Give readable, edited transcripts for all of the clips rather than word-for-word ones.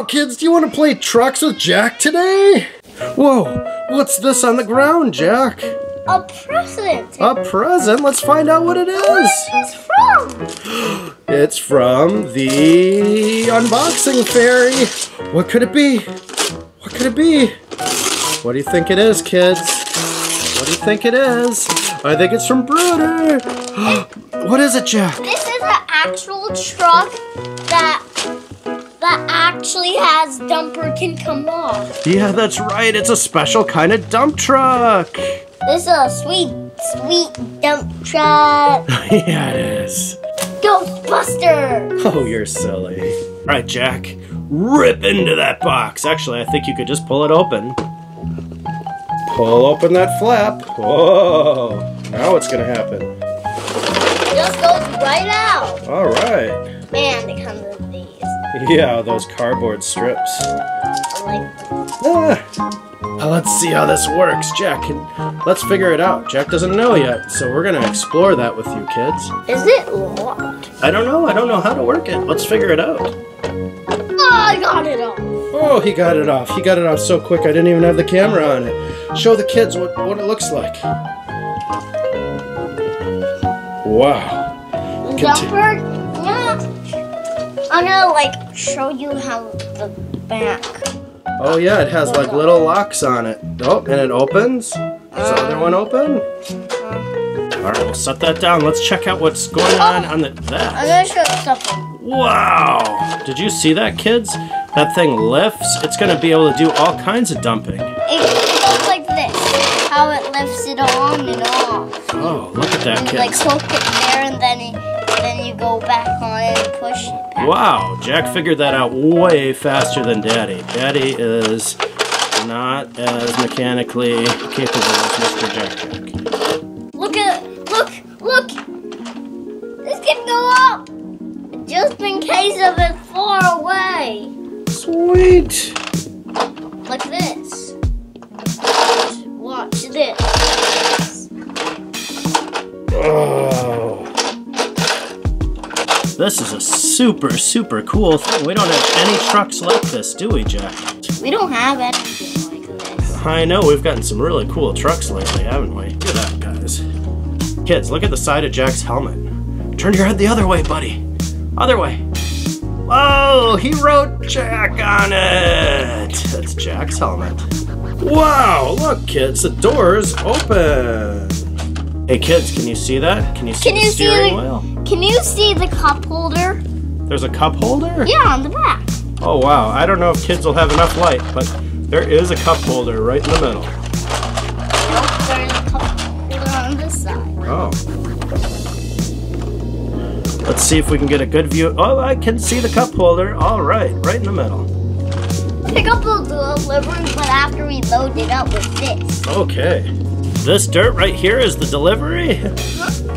Yo, kids, do you want to play trucks with Jack today? Whoa, what's this on the ground, Jack? A present. A present? Let's find out what it is. Where is this from? It's from the unboxing fairy. What could it be? What could it be? What do you think it is, kids? What do you think it is? I think it's from Bruder. What is it, Jack? This is an actual truck that actually has dumper can come off. Yeah, that's right. It's a special kind of dump truck. This is a sweet, sweet dump truck. Yeah, it is. Ghostbuster! Oh, you're silly. All right, Jack, rip into that box. Actually, I think you could just pull it open. Pull open that flap. Whoa. Now what's going to happen? It just goes right out. All right. Man, it comes with these. Yeah, those cardboard strips. Let's see how this works, Jack. Let's figure it out. Jack doesn't know yet, so we're going to explore that with you, kids. Is it locked? I don't know. I don't know how to work it. Let's figure it out. Oh, I got it off. Oh, he got it off. He got it off so quick I didn't even have the camera on it. Show the kids what it looks like. Wow. Dumper? Yeah. I'm gonna like show you how the back. Oh yeah, it has like little locks on it. Oh, and it opens. Is the other one open? All right, we'll set that down. Let's check out what's going on the back. I'm gonna show you something. Wow. Did you see that, kids? That thing lifts. It's going to be able to do all kinds of dumping. It goes like this, how it lifts it on and off. Oh, look at that, kids. Like hook it there and then you go back on it and push it back. Wow, Jack figured that out way faster than Daddy. Daddy is not as mechanically capable as Mr. Jack. Look at it. Look, look. This can go up just in case if it's far away. Sweet! Like this. Watch this. Oh. This is a super, super cool thing. We don't have any trucks like this, do we, Jack? We don't have anything like this. I know, we've gotten some really cool trucks lately, haven't we? Look at that, guys. Kids, look at the side of Jack's helmet. Turn your head the other way, buddy. Other way. Oh, he wrote Jack on it. That's Jack's helmet. Wow, look, kids, the door's open. Hey, kids, can you see that? Can you see the steering wheel? Can you see the cup holder? There's a cup holder? Yeah, on the back. Oh, wow. I don't know if kids will have enough light, but there is a cup holder right in the middle. Nope, there's a cup holder on this side. Oh. Let's see if we can get a good view. Oh, I can see the cup holder. All right, right in the middle. Pick up the delivery, but after we load it up with this. Okay. This dirt right here is the delivery?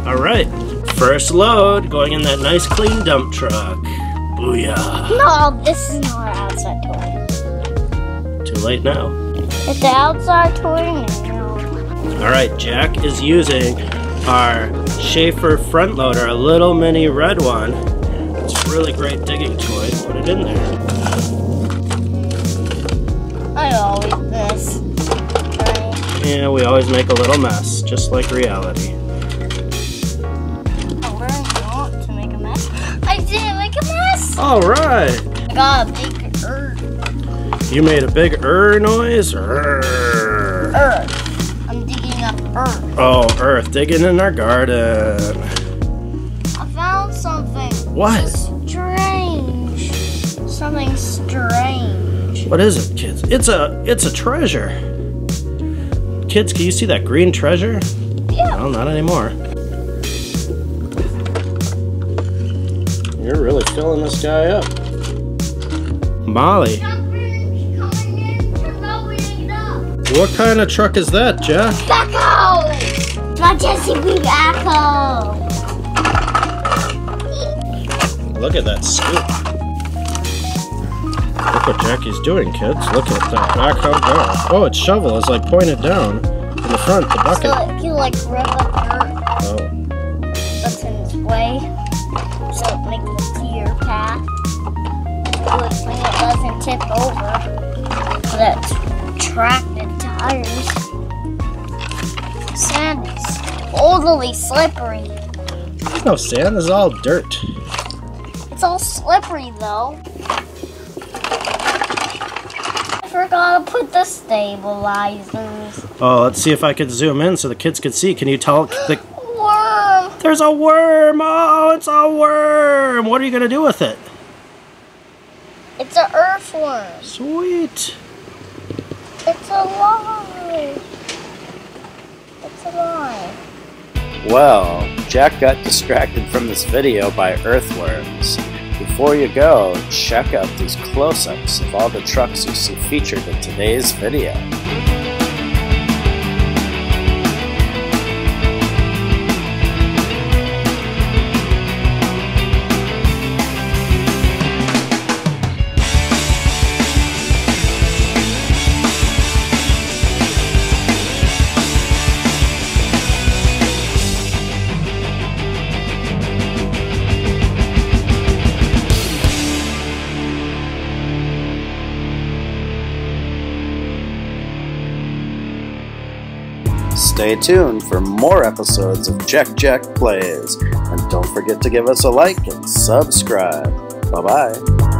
All right. First load, going in that nice clean dump truck. Booyah. No, this is not an outside toy. Too late now. It's an outside toy now. All right, Jack is using our Schaefer front loader, a little mini red one. It's a really great digging toy. Put it in there. I always mess. Right. Yeah, we always make a little mess, just like reality. I learned not to make a mess. I didn't make a mess! Alright! I got a big You made a big noise? I'm digging up earth. Oh, earth. Digging in our garden. I found something. What? Strange. Something strange. What is it, kids? It's a treasure. Kids, can you see that green treasure? Yeah. Well, not anymore. You're really filling this guy up. Molly. What kind of truck is that, Jack? Echo! It's my Jesse Big Echo! Look at that scoop. Look what Jackie's doing, kids. Look at that backhoe go. Oh, its shovel is like pointed down in the front, the bucket. So it can like rip up dirt. Oh. That's in its way. So it makes a clear path. so it doesn't tip over the tracked tires. Sand is totally slippery. There's no sand, it's all dirt. It's all slippery though. I forgot to put the stabilizers. Oh, let's see if I can zoom in so the kids can see. Can you tell the worm? There's a worm! Oh, it's a worm! What are you gonna do with it? It's an earthworm. Sweet. It's alive. It's alive. Well, Jack got distracted from this video by earthworms. Before you go, check out these close-ups of all the trucks you see featured in today's video. Stay tuned for more episodes of Jack Jack Plays, and don't forget to give us a like and subscribe. Bye-bye.